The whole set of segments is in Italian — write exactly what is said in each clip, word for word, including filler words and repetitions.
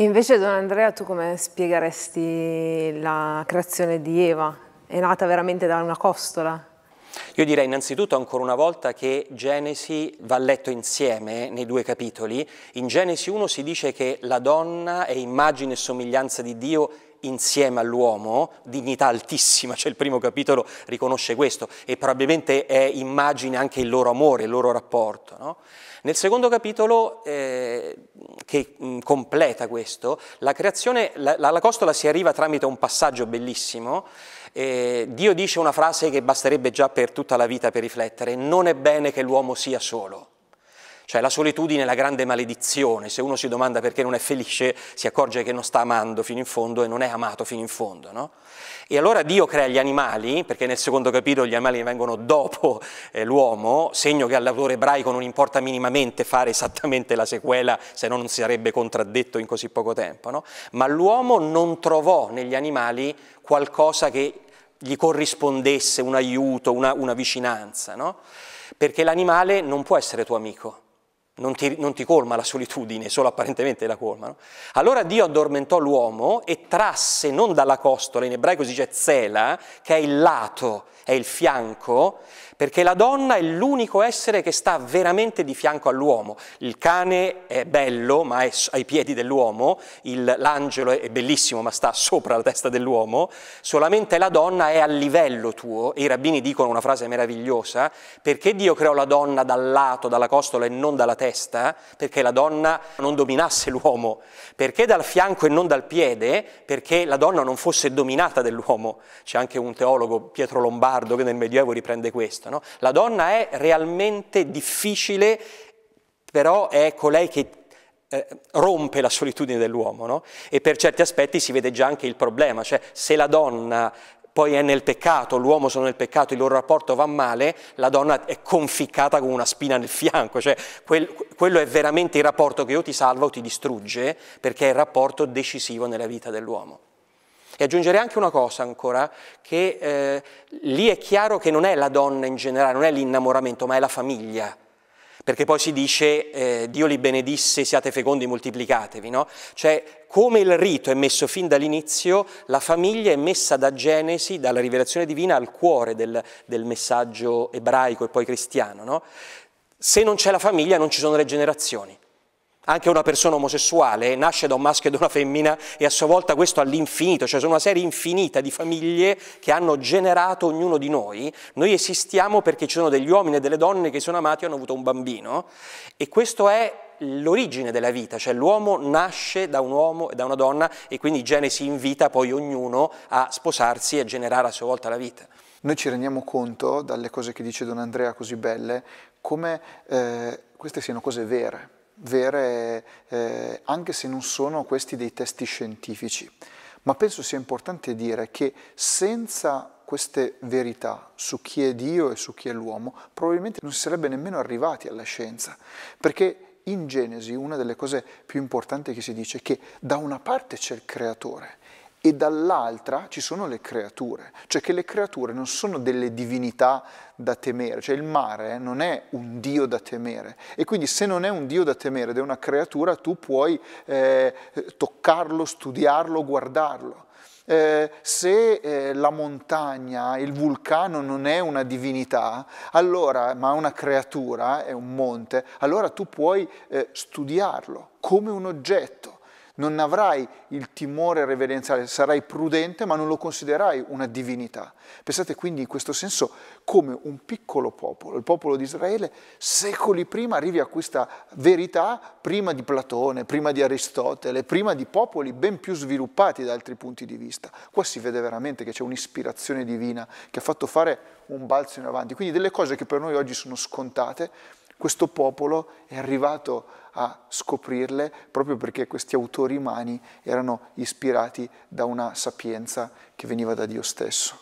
E invece, Don Andrea, tu come spiegheresti la creazione di Eva? È nata veramente da una costola? Io direi innanzitutto ancora una volta che Genesi va letto insieme nei due capitoli. In Genesi uno si dice che la donna è immagine e somiglianza di Dio insieme all'uomo, dignità altissima, cioè il primo capitolo riconosce questo e probabilmente è immagine anche il loro amore, il loro rapporto, no? Nel secondo capitolo, eh, che mh, completa questo, la creazione, la, la costola si arriva tramite un passaggio bellissimo. Eh, Dio dice una frase che basterebbe già per tutta la vita per riflettere: non è bene che l'uomo sia solo. Cioè la solitudine è la grande maledizione, se uno si domanda perché non è felice si accorge che non sta amando fino in fondo e non è amato fino in fondo, no? E allora Dio crea gli animali, perché nel secondo capitolo gli animali vengono dopo eh, l'uomo, segno che all'autore ebraico non importa minimamente fare esattamente la sequela, se no non si sarebbe contraddetto in così poco tempo, no? Ma l'uomo non trovò negli animali qualcosa che gli corrispondesse, un aiuto, una, una vicinanza, no? Perché l'animale non può essere tuo amico. Non ti, non ti colma la solitudine, solo apparentemente la colma, no? Allora Dio addormentò l'uomo e trasse non dalla costola, in ebraico si dice zela, che è il lato, è il fianco, perché la donna è l'unico essere che sta veramente di fianco all'uomo. Il cane è bello, ma è ai piedi dell'uomo, l'angelo è bellissimo, ma sta sopra la testa dell'uomo, solamente la donna è a livello tuo, e i rabbini dicono una frase meravigliosa: perché Dio creò la donna dal lato, dalla costola e non dalla testa? Perché la donna non dominasse l'uomo, perché dal fianco e non dal piede, perché la donna non fosse dominata dell'uomo. C'è anche un teologo, Pietro Lombardo, che nel Medioevo riprende questo, no? La donna è realmente difficile, però è colei che eh, rompe la solitudine dell'uomo, no? E per certi aspetti si vede già anche il problema, cioè se la donna poi è nel peccato, l'uomo sono nel peccato, il loro rapporto va male, la donna è conficcata con una spina nel fianco, cioè quel, quello è veramente il rapporto che o ti salva o ti distrugge, perché è il rapporto decisivo nella vita dell'uomo. E aggiungerei anche una cosa ancora, che eh, lì è chiaro che non è la donna in generale, non è l'innamoramento, ma è la famiglia. Perché poi si dice, eh, Dio li benedisse, siate fecondi, moltiplicatevi, no? Cioè, come il rito è messo fin dall'inizio, la famiglia è messa da Genesi, dalla rivelazione divina, al cuore del, del messaggio ebraico e poi cristiano, no? Se non c'è la famiglia non ci sono le generazioni. Anche una persona omosessuale nasce da un maschio e da una femmina e a sua volta questo all'infinito, cioè sono una serie infinita di famiglie che hanno generato ognuno di noi. Noi esistiamo perché ci sono degli uomini e delle donne che sono amati e hanno avuto un bambino, e questo è l'origine della vita, cioè l'uomo nasce da un uomo e da una donna, e quindi Genesi invita poi ognuno a sposarsi e a generare a sua volta la vita. Noi ci rendiamo conto, dalle cose che dice Don Andrea così belle, come eh, queste siano cose vere. vere eh, anche se non sono questi dei testi scientifici, ma penso sia importante dire che senza queste verità su chi è Dio e su chi è l'uomo probabilmente non si sarebbe nemmeno arrivati alla scienza, perché in Genesi una delle cose più importanti che si dice è che da una parte c'è il creatore e dall'altra ci sono le creature, cioè che le creature non sono delle divinità da temere, cioè il mare non è un dio da temere, e quindi se non è un dio da temere ed è una creatura tu puoi eh, toccarlo, studiarlo, guardarlo. Eh, se eh, la montagna, il vulcano non è una divinità, allora, ma una creatura, è un monte, allora tu puoi eh, studiarlo come un oggetto. non avrai il timore reverenziale, sarai prudente ma non lo considererai una divinità. Pensate quindi in questo senso come un piccolo popolo, il popolo di Israele, secoli prima arrivi a questa verità, prima di Platone, prima di Aristotele, prima di popoli ben più sviluppati da altri punti di vista. Qua si vede veramente che c'è un'ispirazione divina che ha fatto fare un balzo in avanti, quindi delle cose che per noi oggi sono scontate, questo popolo è arrivato a scoprirle proprio perché questi autori umani erano ispirati da una sapienza che veniva da Dio stesso.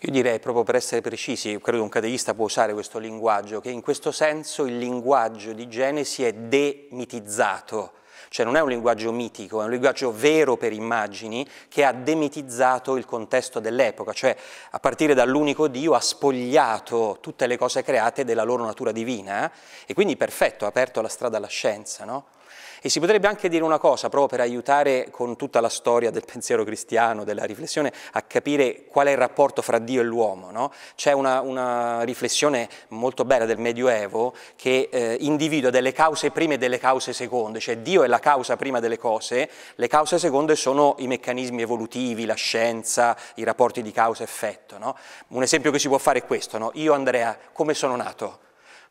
Io direi, proprio per essere precisi, credo un cateista può usare questo linguaggio, che in questo senso il linguaggio di Genesi è demitizzato, cioè non è un linguaggio mitico, è un linguaggio vero per immagini che ha demitizzato il contesto dell'epoca, cioè a partire dall'unico Dio ha spogliato tutte le cose create della loro natura divina, eh? E quindi perfetto, ha aperto la strada alla scienza, no? E si potrebbe anche dire una cosa, proprio per aiutare con tutta la storia del pensiero cristiano, della riflessione, a capire qual è il rapporto fra Dio e l'uomo, no? C'è una, una riflessione molto bella del Medioevo che eh, individua delle cause prime e delle cause seconde, cioè Dio è la causa prima delle cose, le cause seconde sono i meccanismi evolutivi, la scienza, i rapporti di causa-effetto, no? Un esempio che si può fare è questo, no? Io, Andrea, come sono nato?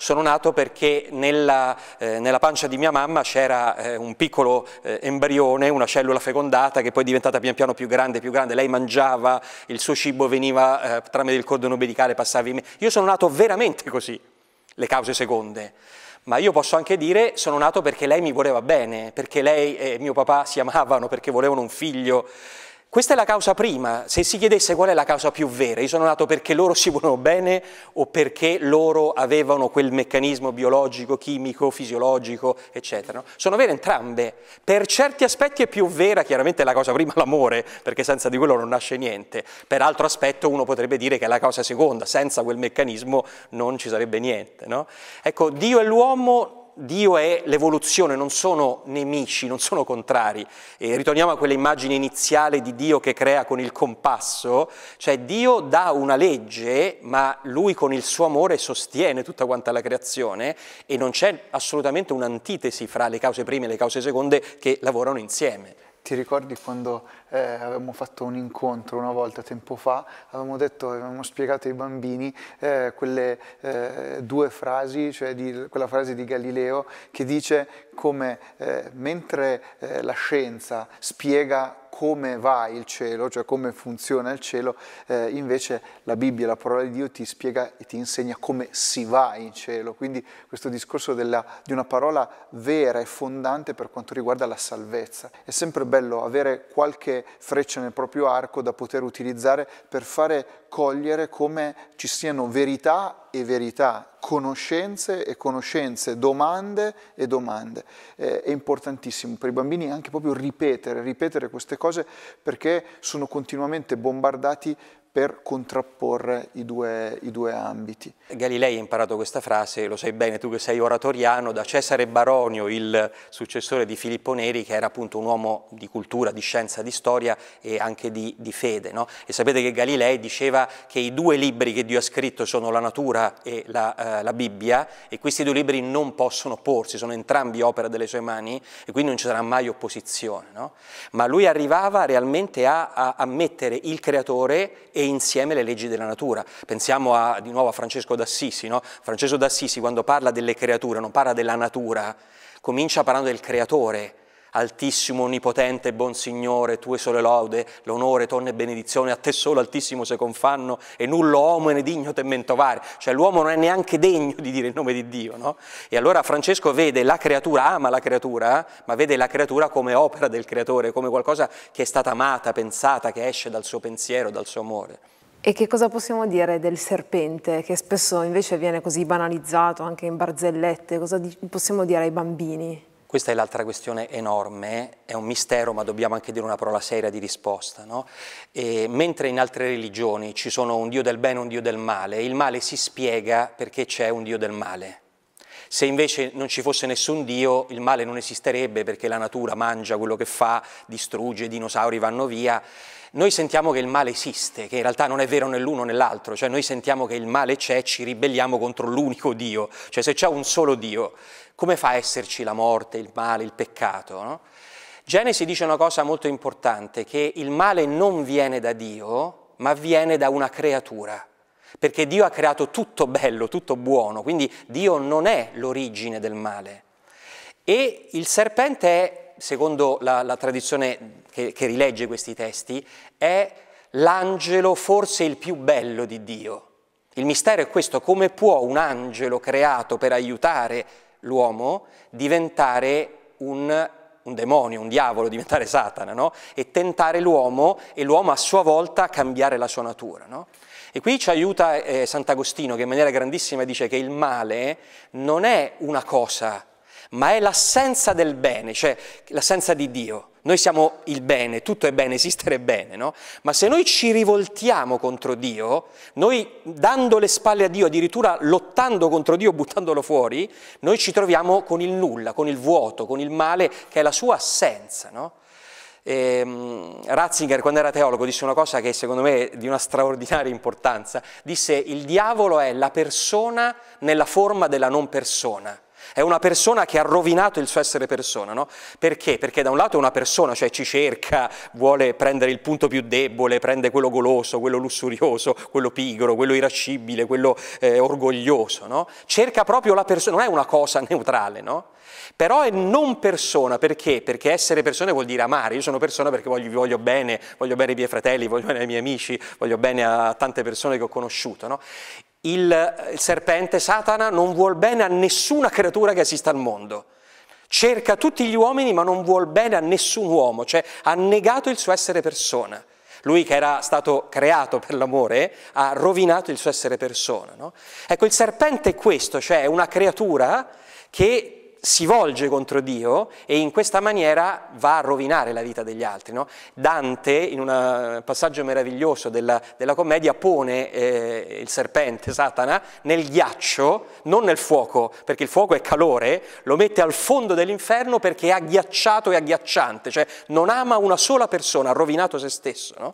Sono nato perché nella, eh, nella pancia di mia mamma c'era eh, un piccolo eh, embrione, una cellula fecondata che poi è diventata pian piano più grande, più grande, lei mangiava, il suo cibo veniva eh, tramite il cordone ombelicale, passava in me. Io sono nato veramente così, le cause seconde. Ma io posso anche dire sono nato perché lei mi voleva bene, perché lei e mio papà si amavano, perché volevano un figlio. Questa è la causa prima, se si chiedesse qual è la causa più vera, io sono nato perché loro si volevano bene o perché loro avevano quel meccanismo biologico, chimico, fisiologico, eccetera. No? Sono vere entrambe, per certi aspetti è più vera chiaramente la causa prima, l'amore, perché senza di quello non nasce niente, per altro aspetto uno potrebbe dire che è la causa seconda, senza quel meccanismo non ci sarebbe niente. No? Ecco, Dio e l'uomo... Dio e l'evoluzione non sono nemici, non sono contrari. E ritorniamo a quell'immagine iniziale di Dio che crea con il compasso, cioè Dio dà una legge, ma Lui con il suo amore sostiene tutta quanta la creazione e non c'è assolutamente un'antitesi fra le cause prime e le cause seconde che lavorano insieme. Ti ricordi quando eh, avevamo fatto un incontro una volta, tempo fa, avevamo detto, avevamo spiegato ai bambini eh, quelle eh, due frasi, cioè di, quella frase di Galileo che dice come eh, mentre eh, la scienza spiega come va il cielo, cioè come funziona il cielo, eh, invece la Bibbia, la parola di Dio ti spiega e ti insegna come si va in cielo, quindi questo discorso della, di una parola vera e fondante per quanto riguarda la salvezza. È sempre bello avere qualche freccia nel proprio arco da poter utilizzare per fare cogliere come ci siano verità e verità, conoscenze e conoscenze, domande e domande. Eh, è importantissimo per i bambini anche proprio ripetere, ripetere queste cose perché sono continuamente bombardati per contrapporre i due, i due ambiti. Galilei ha imparato questa frase, lo sai bene tu che sei oratoriano, da Cesare Baronio, il successore di Filippo Neri, che era appunto un uomo di cultura, di scienza, di storia e anche di, di fede. No? E sapete che Galilei diceva che i due libri che Dio ha scritto sono la natura e la, eh, la Bibbia, e questi due libri non possono opporsi, sono entrambi opera delle sue mani e quindi non ci sarà mai opposizione. No? Ma lui arrivava realmente a, a, a mettere il creatore e insieme le leggi della natura. Pensiamo a, di nuovo a Francesco D'Assisi, no? Francesco D'Assisi quando parla delle creature, non parla della natura, comincia parlando del creatore, altissimo, onnipotente, buon Signore, tue sole laude, l'onore, tonne e benedizione, a te solo, altissimo, se confanno, e nullo uomo è ne digno tementovare. Cioè l'uomo non è neanche degno di dire il nome di Dio, no? E allora Francesco vede la creatura, ama la creatura, ma vede la creatura come opera del creatore, come qualcosa che è stata amata, pensata, che esce dal suo pensiero, dal suo amore. E che cosa possiamo dire del serpente, che spesso invece viene così banalizzato, anche in barzellette? Cosa possiamo dire ai bambini? Questa è l'altra questione enorme, è un mistero ma dobbiamo anche dire una parola seria di risposta. No? E mentre in altre religioni ci sono un Dio del bene e un Dio del male, il male si spiega perché c'è un Dio del male. Se invece non ci fosse nessun Dio, il male non esisterebbe perché la natura mangia quello che fa, distrugge, i dinosauri vanno via. Noi sentiamo che il male esiste, che in realtà non è vero né l'uno né l'altro, cioè noi sentiamo che il male c'è, ci ribelliamo contro l'unico Dio, cioè se c'è un solo Dio, come fa a esserci la morte, il male, il peccato? No? Genesi dice una cosa molto importante, che il male non viene da Dio, ma viene da una creatura, perché Dio ha creato tutto bello, tutto buono, quindi Dio non è l'origine del male. E il serpente è, secondo la, la tradizione che, che rilegge questi testi, è l'angelo forse il più bello di Dio. Il mistero è questo: come può un angelo creato per aiutare l'uomo diventare un, un demonio, un diavolo, diventare Satana, no? E tentare l'uomo, e l'uomo a sua volta cambiare la sua natura, no? E qui ci aiuta eh, Sant'Agostino, che in maniera grandissima dice che il male non è una cosa, ma è l'assenza del bene, cioè l'assenza di Dio. Noi siamo il bene, tutto è bene, esistere è bene, no? Ma se noi ci rivoltiamo contro Dio, noi dando le spalle a Dio, addirittura lottando contro Dio, buttandolo fuori, noi ci troviamo con il nulla, con il vuoto, con il male, che è la sua assenza, no? E Ratzinger, quando era teologo, disse una cosa che secondo me è di una straordinaria importanza. Disse: il diavolo è la persona nella forma della non persona. È una persona che ha rovinato il suo essere persona, no? Perché? Perché da un lato è una persona, cioè ci cerca, vuole prendere il punto più debole, prende quello goloso, quello lussurioso, quello pigro, quello irascibile, quello eh, orgoglioso, no? Cerca proprio la persona, non è una cosa neutrale, no? Però è non persona, perché? Perché essere persona vuol dire amare. Io sono persona perché voglio, vi voglio bene, voglio bene ai miei fratelli, voglio bene ai miei amici, voglio bene a tante persone che ho conosciuto, no? Il, il serpente, Satana, non vuol bene a nessuna creatura che esista al mondo. Cerca tutti gli uomini, ma non vuol bene a nessun uomo, cioè ha negato il suo essere persona. Lui, che era stato creato per l'amore, ha rovinato il suo essere persona, no? Ecco, il serpente è questo, cioè è una creatura che si volge contro Dio e in questa maniera va a rovinare la vita degli altri, no? Dante, in un passaggio meraviglioso della, della Commedia, pone eh, il serpente, Satana, nel ghiaccio, non nel fuoco, perché il fuoco è calore, lo mette al fondo dell'inferno perché è agghiacciato e agghiacciante, cioè non ama una sola persona, ha rovinato se stesso, no?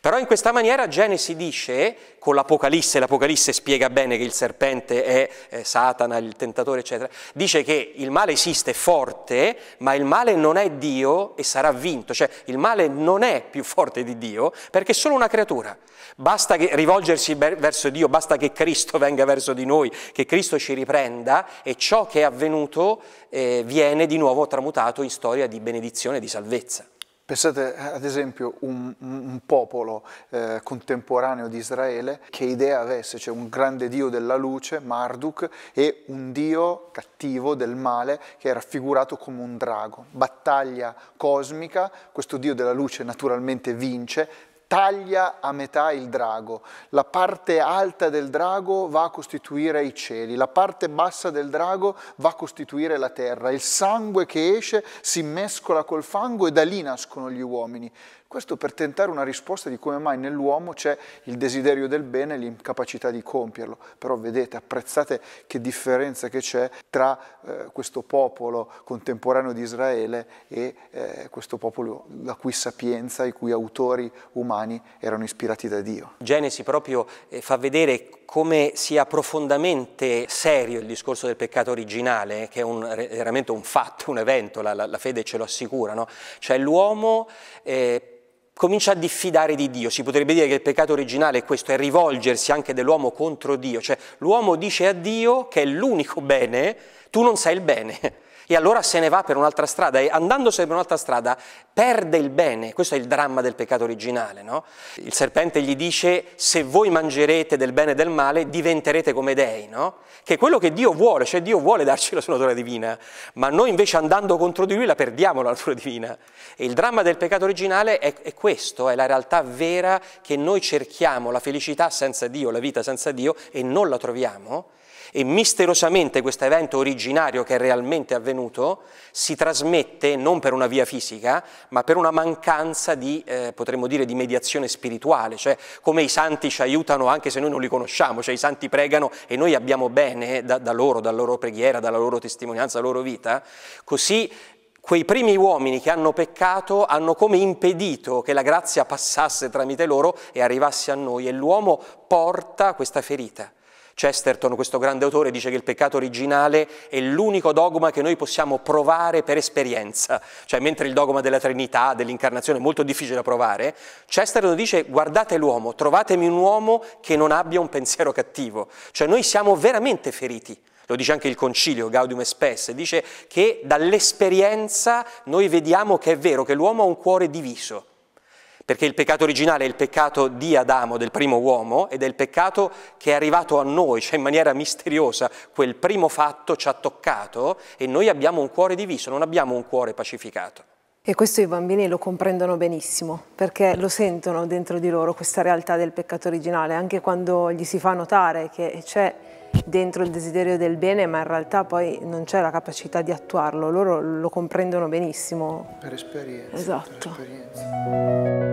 Però in questa maniera Genesi dice, con l'Apocalisse, l'Apocalisse spiega bene che il serpente è eh, Satana, il tentatore, eccetera, dice che il male esiste, è forte, ma il male non è Dio e sarà vinto, cioè il male non è più forte di Dio, perché è solo una creatura. Basta che rivolgersi verso Dio, basta che Cristo venga verso di noi, che Cristo ci riprenda, e ciò che è avvenuto eh, viene di nuovo tramutato in storia di benedizione e di salvezza. Pensate ad esempio un, un popolo eh, contemporaneo di Israele, che idea avesse, cioè un grande dio della luce, Marduk, e un dio cattivo del male che è raffigurato come un drago. Battaglia cosmica, questo dio della luce naturalmente vince, taglia a metà il drago, la parte alta del drago va a costituire i cieli, la parte bassa del drago va a costituire la terra, il sangue che esce si mescola col fango e da lì nascono gli uomini. Questo per tentare una risposta di come mai nell'uomo c'è il desiderio del bene e l'incapacità di compierlo. Però vedete, apprezzate che differenza che c'è tra eh, questo popolo contemporaneo di Israele e eh, questo popolo la cui sapienza, i cui autori umani erano ispirati da Dio. Genesi proprio eh, fa vedere come sia profondamente serio il discorso del peccato originale, che è un, veramente un fatto, un evento, la, la, la fede ce lo assicura, no? Cioè l'uomo... Eh, comincia a diffidare di Dio. Si potrebbe dire che il peccato originale è questo, è rivolgersi anche dell'uomo contro Dio, cioè l'uomo dice a Dio, che è l'unico bene, tu non sei il bene, e allora se ne va per un'altra strada, e andandosene per un'altra strada perde il bene. Questo è il dramma del peccato originale, no? Il serpente gli dice: se voi mangerete del bene e del male diventerete come dei, no? Che è quello che Dio vuole, cioè Dio vuole darci la sua natura divina, ma noi invece andando contro di Lui la perdiamo la natura divina. E il dramma del peccato originale è, è questo, è la realtà vera che noi cerchiamo, la felicità senza Dio, la vita senza Dio, e non la troviamo. E misteriosamente questo evento originario, che è realmente avvenuto, si trasmette non per una via fisica, ma per una mancanza di, eh, potremmo dire, di mediazione spirituale, cioè come i santi ci aiutano anche se noi non li conosciamo, cioè i santi pregano e noi abbiamo bene da, da loro, dalla loro preghiera, dalla loro testimonianza, dalla loro vita, così quei primi uomini che hanno peccato hanno come impedito che la grazia passasse tramite loro e arrivasse a noi, e l'uomo porta questa ferita. Chesterton, questo grande autore, dice che il peccato originale è l'unico dogma che noi possiamo provare per esperienza, cioè mentre il dogma della Trinità, dell'incarnazione è molto difficile da provare, Chesterton dice guardate l'uomo, trovatemi un uomo che non abbia un pensiero cattivo, cioè noi siamo veramente feriti. Lo dice anche il Concilio, Gaudium et Spes, dice che dall'esperienza noi vediamo che è vero, che l'uomo ha un cuore diviso, perché il peccato originale è il peccato di Adamo, del primo uomo, ed è il peccato che è arrivato a noi, cioè in maniera misteriosa, quel primo fatto ci ha toccato e noi abbiamo un cuore diviso, non abbiamo un cuore pacificato. E questo i bambini lo comprendono benissimo, perché lo sentono dentro di loro questa realtà del peccato originale, anche quando gli si fa notare che c'è dentro il desiderio del bene, ma in realtà poi non c'è la capacità di attuarlo, loro lo comprendono benissimo. Per esperienza. Esatto. Per esperienza.